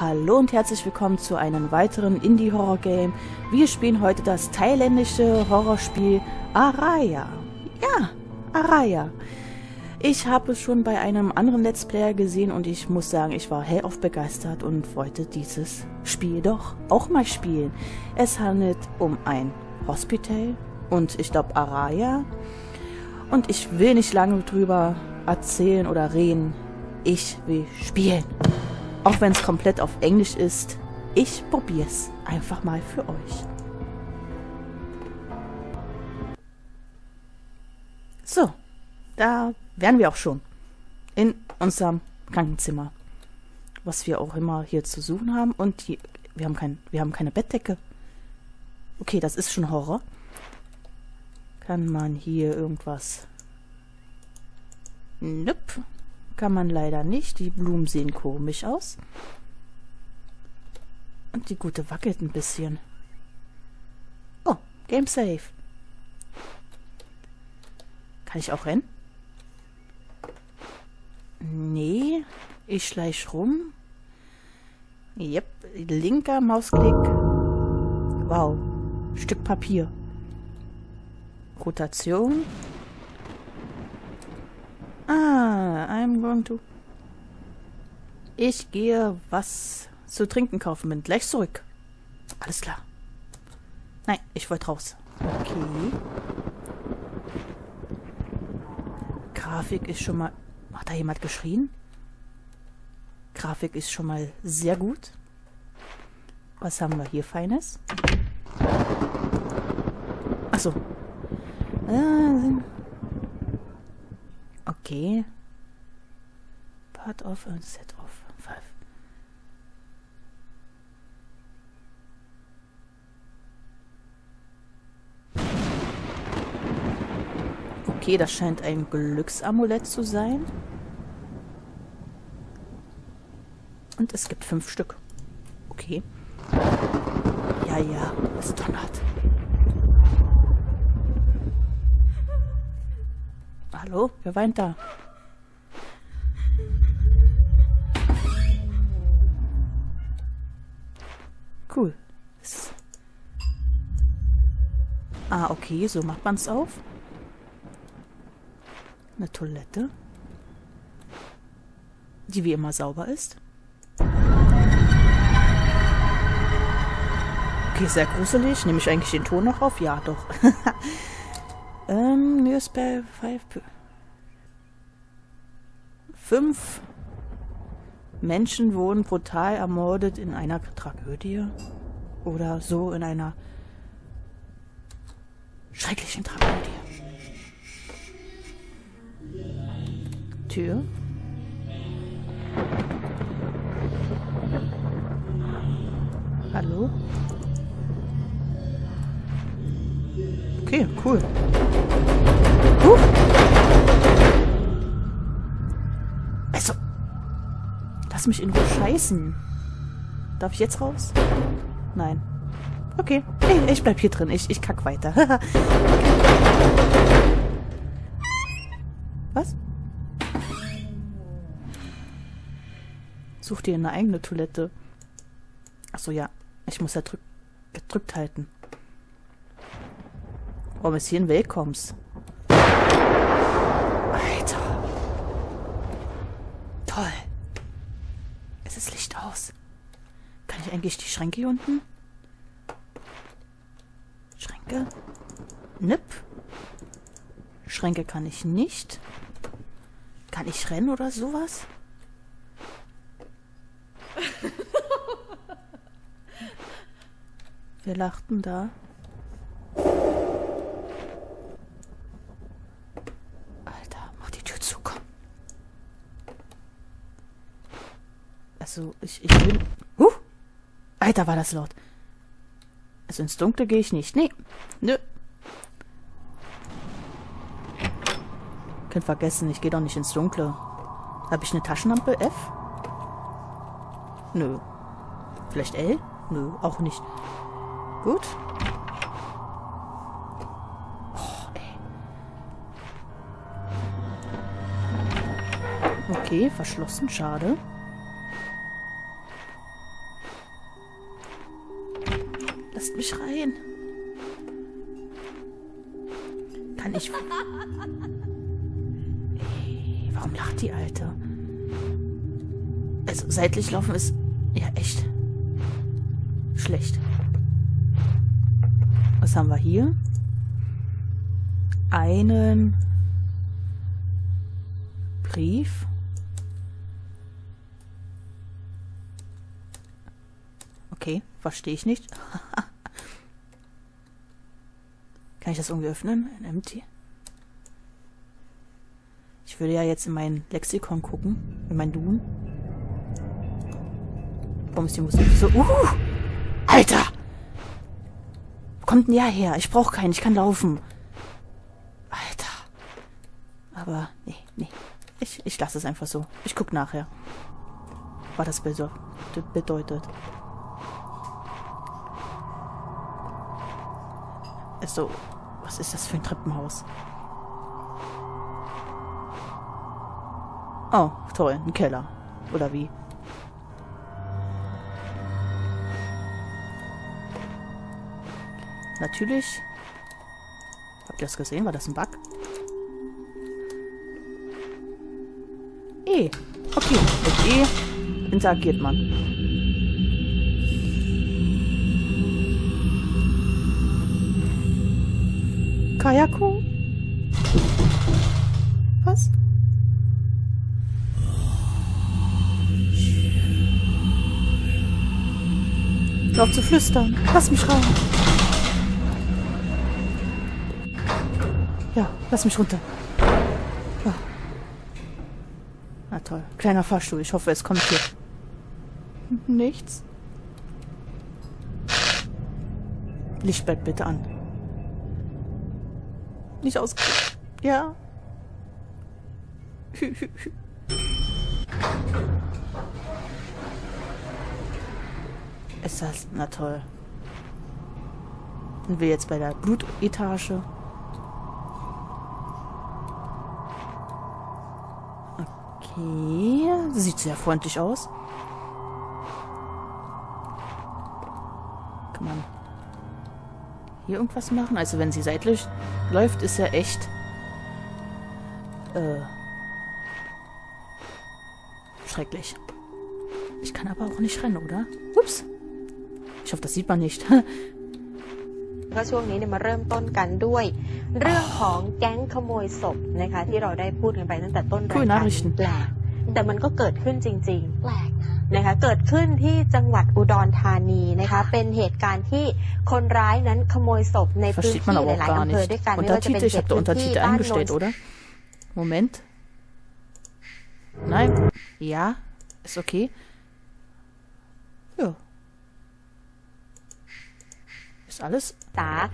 Hallo und herzlich willkommen zu einem weiteren Indie-Horror-Game. Wir spielen heute das thailändische Horrorspiel Araya. Ja, Araya. Ich habe es schon bei einem anderen Let's Player gesehen und ich muss sagen, ich war hellauf begeistert und wollte dieses Spiel doch auch mal spielen. Es handelt um ein Hospital und ich glaube Araya. Und ich will nicht lange drüber erzählen oder reden. Ich will spielen. Auch wenn es komplett auf Englisch ist. Ich probiere es einfach mal für euch. So, da wären wir auch schon. In unserem Krankenzimmer. Was wir auch immer hier zu suchen haben. Und die, wir haben keine Bettdecke. Okay, das ist schon Horror. Kann man hier irgendwas... Nope. Kann man leider nicht. Die Blumen sehen komisch aus. Und die gute wackelt ein bisschen. Oh, Game Save. Kann ich auch rennen? Nee. Ich schleiche rum. Yep. Linker Mausklick. Wow. Stück Papier. Rotation. Ah, I'm going to... Ich gehe was zu trinken kaufen, bin gleich zurück. Alles klar. Nein, ich wollte raus. Okay. Grafik ist schon mal... Hat da jemand geschrien? Grafik ist schon mal sehr gut. Was haben wir hier Feines? Achso. Okay. Part of and set of 5. Okay, das scheint ein Glücksamulett zu sein. Und es gibt 5 Stück. Okay. Ja, ja, es donnert. Hallo? Wer weint da? Cool. Ah, okay, so macht man's auf. Eine Toilette. Die wie immer sauber ist. Okay, sehr gruselig. Nehme ich eigentlich den Ton noch auf? Ja, doch. Newspaper 5 Menschen wurden brutal ermordet in einer Tragödie. Oder so in einer schrecklichen Tragödie. Tür. Hallo? Okay, cool. Also, lass mich in Ruhe scheißen. Darf ich jetzt raus? Nein. Okay, ich bleib hier drin. Ich kack weiter. Was? Such dir eine eigene Toilette. Achso, ja. Ich muss ja gedrückt halten. Warum ist hier ein Welcomes? Alter. Toll. Es ist Licht aus. Kann ich eigentlich die Schränke hier unten? Schränke. Nipp. Schränke kann ich nicht. Kann ich rennen oder sowas? Wir lachten da. Also, ich bin... Alter, war das laut. Also, ins Dunkle gehe ich nicht. Nee. Nö. Könnt vergessen, ich gehe doch nicht ins Dunkle. Habe ich eine Taschenlampe? F? Nö. Vielleicht L? Nö, auch nicht. Gut. Oh, ey. Okay, verschlossen. Schade. Lasst mich rein. Kann ich... Ey, warum lacht die Alte? Also seitlich laufen ist... Ja, echt. Schlecht. Was haben wir hier? Einen... Brief. Okay, verstehe ich nicht. Kann ich das irgendwie öffnen? Ein Empty. Ich würde ja jetzt in mein Lexikon gucken. In mein Duden. Warum ist die Musik so... Alter! Wo kommt denn der her? Ich brauche keinen. Ich kann laufen. Alter. Aber... Nee, nee. Ich lasse es einfach so. Ich gucke nachher. Was das bedeutet. Also, was ist das für ein Treppenhaus? Oh, toll, ein Keller. Oder wie? Natürlich. Habt ihr das gesehen? War das ein Bug? E. Okay, mit E interagiert man. Kayako? Was? Laut zu flüstern. Lass mich rein. Ja, lass mich runter. Ja. Na toll. Kleiner Fahrstuhl. Ich hoffe, es kommt hier. Nichts. Licht bleibt bitte an. Nicht aus... Ja. Ist das... Na toll. Sind wir jetzt bei der Blutetage? Okay. Sieht sehr freundlich aus. Kann man... hier irgendwas machen? Also wenn sie seitlich... läuft, ist ja echt schrecklich. Ich kann aber auch nicht rennen, oder? Ups. Ich hoffe, das sieht man nicht. Coole Nachrichten. Versteht man aber auch gar nicht. Untertitel? Ich habe da Untertitel eingestellt, oder? Moment. Nein. Ja. Ist okay. Ja. Ist alles? Lies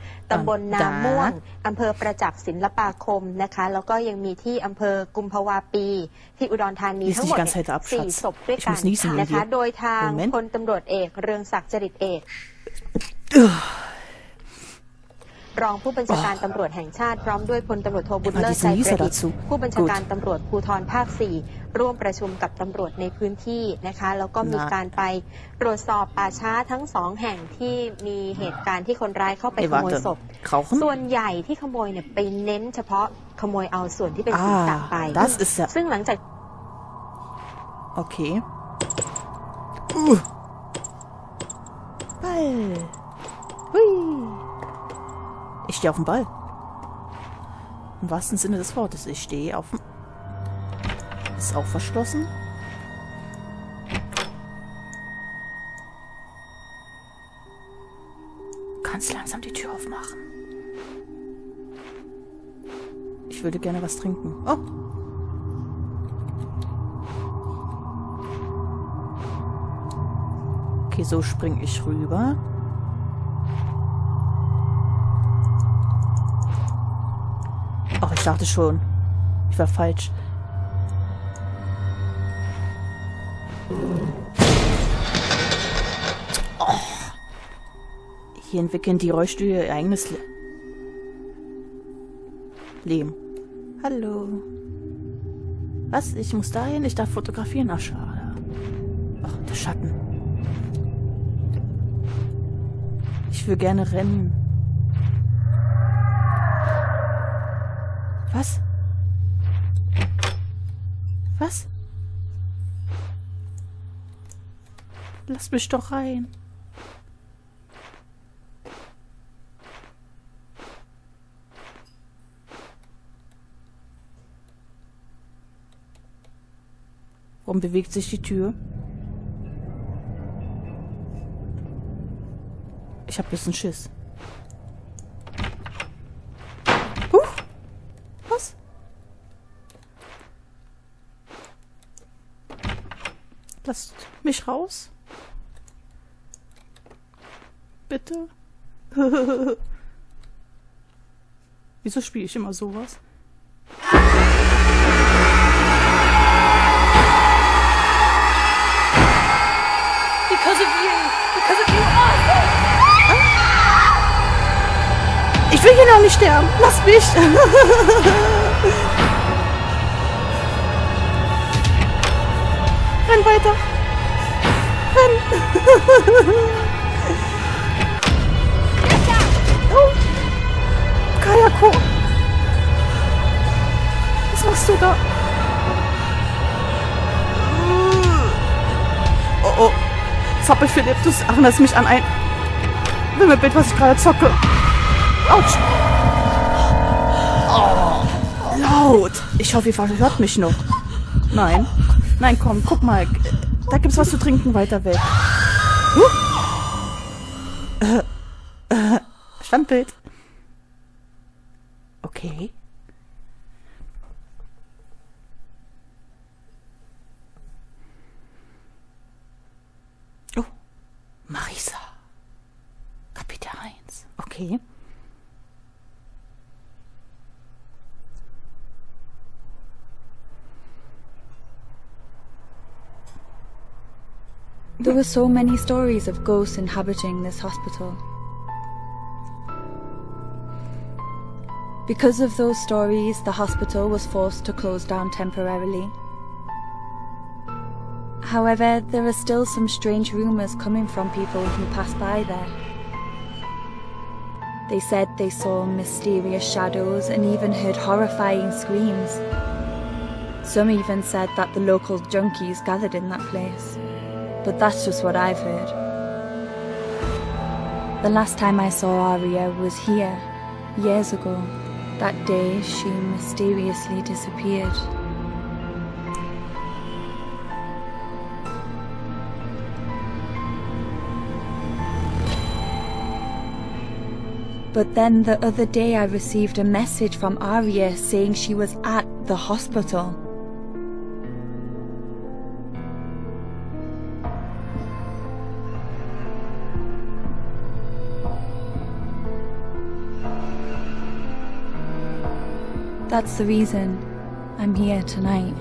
nicht die ganze Zeit ab, Schatz. Ich muss niesen wegen dir. Moment. Immer diese Nieser dazu. Gut. Ey, warte. Rauchen? Ah, das ist ja... Okay. Ball. Hui. Ich stehe auf dem Ball. Im wahrsten Sinne des Wortes. Ich stehe auf dem... Ist auch verschlossen. Ganz langsam die Tür aufmachen. Ich würde gerne was trinken. Oh! Okay, so springe ich rüber. Ach, ich dachte schon. Ich war falsch. Oh. Hier entwickeln die Rollstühle ihr eigenes Leben. Hallo. Was? Ich muss dahin? Ich darf fotografieren? Ach, schade. Ach, der Schatten. Ich Ich will gerne rennen. Was? Was? Lass mich doch rein. Warum bewegt sich die Tür? Ich hab ein bisschen Schiss. Huch! Was? Lasst mich raus. Bitte? Wieso spiele ich immer sowas? Ich will hier noch nicht sterben. Lass mich. Renn weiter. Renn. Oh. Kayako. Was machst du da? Oh oh. Das hab ich Philipp. Du erinnerst mich an ein Wimmelbild, was ich gerade zocke. Autsch! Oh, laut! Ich hoffe, ihr hört mich noch. Nein. Nein, komm, guck mal. Da gibt's was zu trinken, weiter weg. Standbild. Okay. Oh. Marisa. Kapitel 1. Okay. There were so many stories of ghosts inhabiting this hospital. Because of those stories, the hospital was forced to close down temporarily. However, there are still some strange rumors coming from people who pass by there. They said they saw mysterious shadows and even heard horrifying screams. Some even said that the local junkies gathered in that place. But that's just what I've heard. The last time I saw Araya was here, years ago. That day she mysteriously disappeared. But then the other day I received a message from Araya saying she was at the hospital. That's the reason I'm here tonight.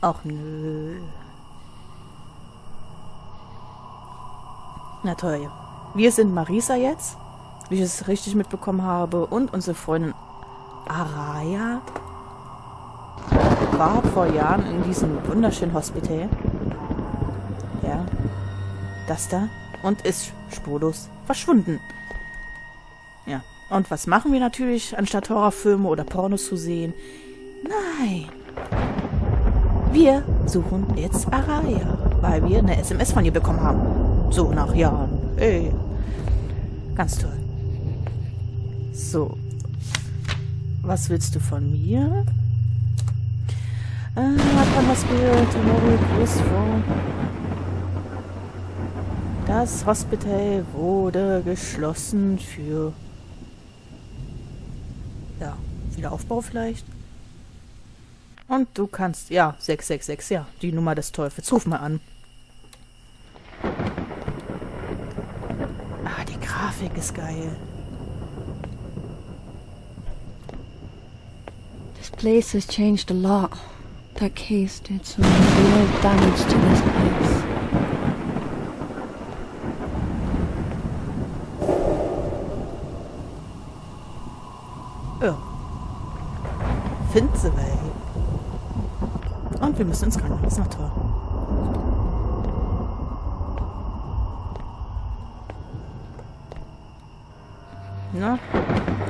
Ach nö. Na toll. Wir sind Marisa jetzt, wie ich es richtig mitbekommen habe, und unsere Freundin Araya war vor Jahren in diesem wunderschönen Hospital. Ja, das da. Und ist spurlos verschwunden. Ja, und was machen wir natürlich, anstatt Horrorfilme oder Pornos zu sehen? Nein. Wir suchen jetzt Araya, weil wir eine SMS von ihr bekommen haben. So nach Jahren. Ey. Ganz toll. So. Was willst du von mir? Das Hospital wurde geschlossen für... Ja, Wiederaufbau vielleicht. Und du kannst... Ja, 666, ja. Die Nummer des Teufels. Ruf mal an. Ah, die Grafik ist geil. This place has changed a lot. That case did some real damage to this place. Finsterwelt. Und wir müssen ins Krankenhaus. Na toll. Na,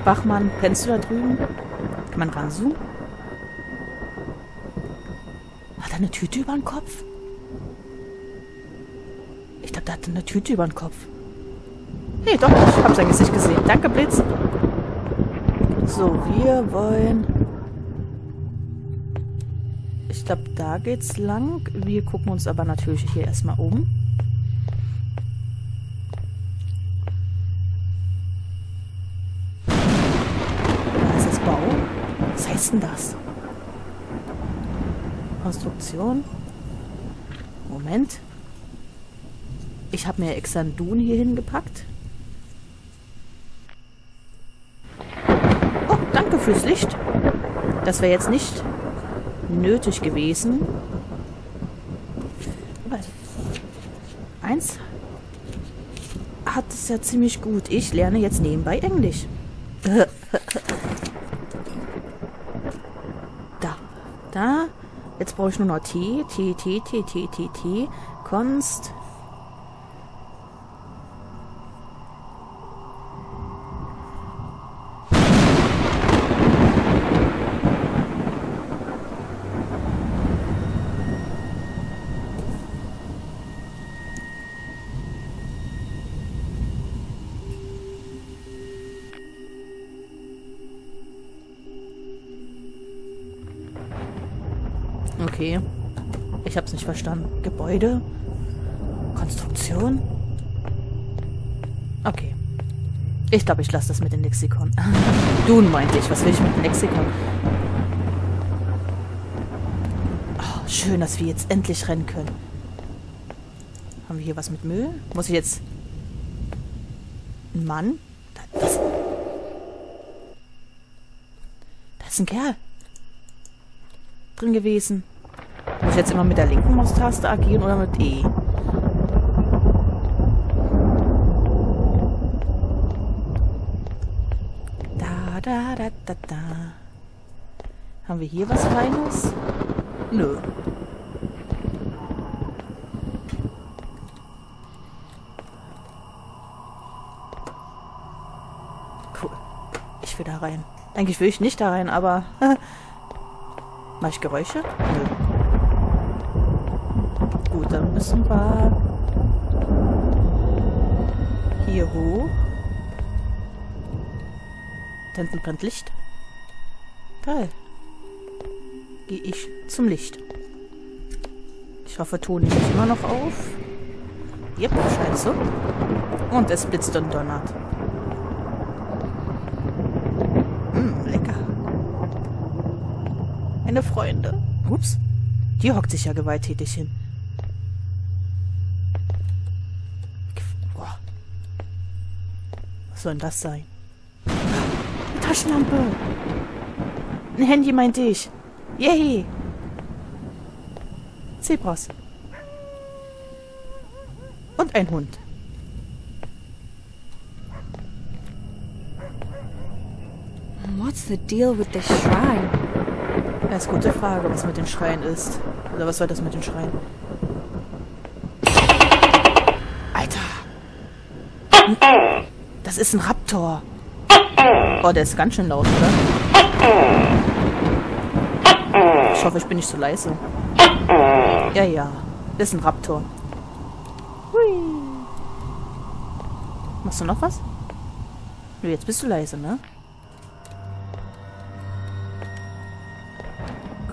Wachmann, pennst du da drüben? Kann man dran zoomen? Hat er eine Tüte über den Kopf? Ich glaube, der hat eine Tüte über den Kopf. Nee, doch nicht. Ich habe sein Gesicht gesehen. Danke, Blitz. So, wir wollen... Ich glaube, da geht's lang. Wir gucken uns aber natürlich hier erstmal um. Da ist das Bau. Was heißt denn das? Konstruktion. Moment. Ich habe mir Exandun hier hingepackt. Oh, danke fürs Licht. Das wäre jetzt nicht nötig gewesen. Aber eins hat es ja ziemlich gut. Ich lerne jetzt nebenbei Englisch. Da. Da. Jetzt brauche ich nur noch T. T, T, T, T, T, T. Konst. Okay. Ich hab's nicht verstanden. Gebäude? Konstruktion? Okay. Ich glaube, ich lasse das mit dem Lexikon. Dun meinte ich. Was will ich mit dem Lexikon? Oh, schön, dass wir jetzt endlich rennen können. Haben wir hier was mit Müll? Muss ich jetzt... Ein Mann? Da ist ein Kerl drin gewesen. Muss ich jetzt immer mit der linken Maustaste agieren oder mit E? Da, da, da, da, da. Haben wir hier was Feines? Nö. Cool. Ich will da rein. Eigentlich will ich nicht da rein, aber... Mach ich Geräusche? Nö. Gut, dann müssen wir hier hoch. Da hinten brennt Licht. Geil. Gehe ich zum Licht. Ich hoffe, Ton nimmt immer noch auf. Jep, scheint so. Und es blitzt und donnert. Meine Freunde. Ups. Die hockt sich ja gewalttätig hin. Boah. Was soll denn das sein? Eine Taschenlampe. Ein Handy meinte ich. Yay. Zebras. Und ein Hund. What's the deal with the shrine? Das ist eine gute Frage, was mit den Schreien ist. Oder was soll das mit den Schreien? Alter! Das ist ein Raptor! Oh, der ist ganz schön laut, oder? Ich hoffe, ich bin nicht so leise. Ja, ja. Das ist ein Raptor. Hui! Machst du noch was? Nö, jetzt bist du leise, ne?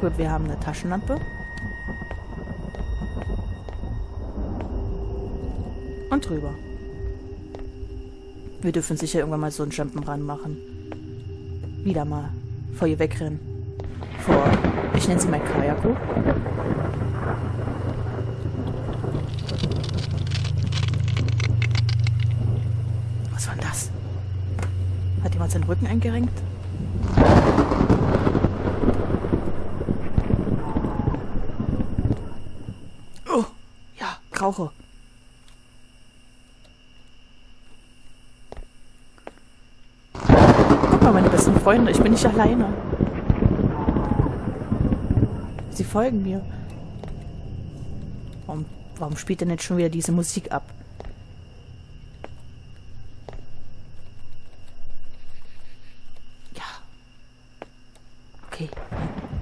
Gut, wir haben eine Taschenlampe. Und drüber. Wir dürfen sicher irgendwann mal so einen Jump'n'Run machen. Wieder mal. Vor ihr wegrennen. Vor... Ich nenne sie mal Kayako. Was war denn das? Hat jemand seinen Rücken eingerenkt? Rauche. Guck mal, meine besten Freunde, ich bin nicht alleine. Sie folgen mir. Warum spielt denn jetzt schon wieder diese Musik ab? Ja. Okay.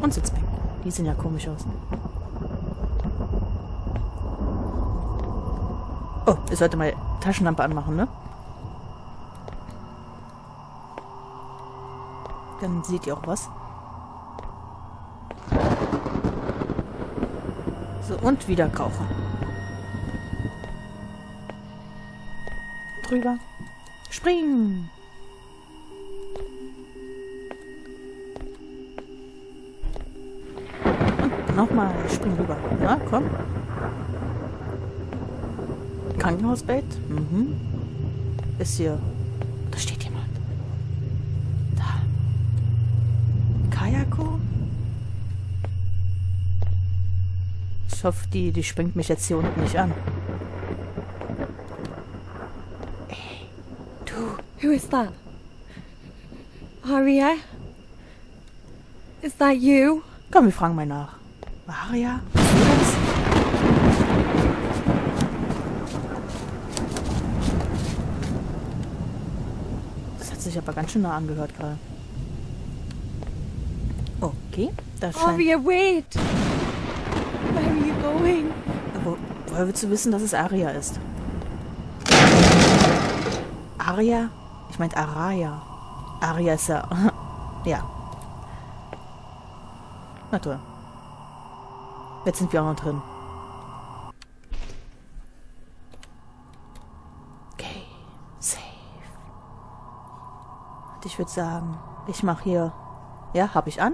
Und Sitzbänke. Die sehen ja komisch aus. Oh, ich sollte mal Taschenlampe anmachen, ne? Dann seht ihr auch was. So, und wieder kaufen. Drüber. Springen! Und nochmal springen rüber. Na, komm. Krankenhausbett. Mhm. Ist hier. Da steht jemand. Da. Kayako? Ich hoffe, die springt mich jetzt hier unten nicht an. Hey, du. Who is that? Araya? Is that you? Komm, wir fragen mal nach. Araya? Ich habe aber ganz schön nah angehört gerade. Okay, da scheint... Araya, wait! Where are you going? Woher willst du wissen, dass es Araya ist? Araya? Ich meinte Araya. Araya ist ja... ja. Na toll. Jetzt sind wir auch noch drin. Ich würde sagen, ich mache hier, ja, habe ich an,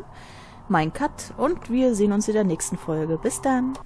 mein Cut und wir sehen uns in der nächsten Folge. Bis dann!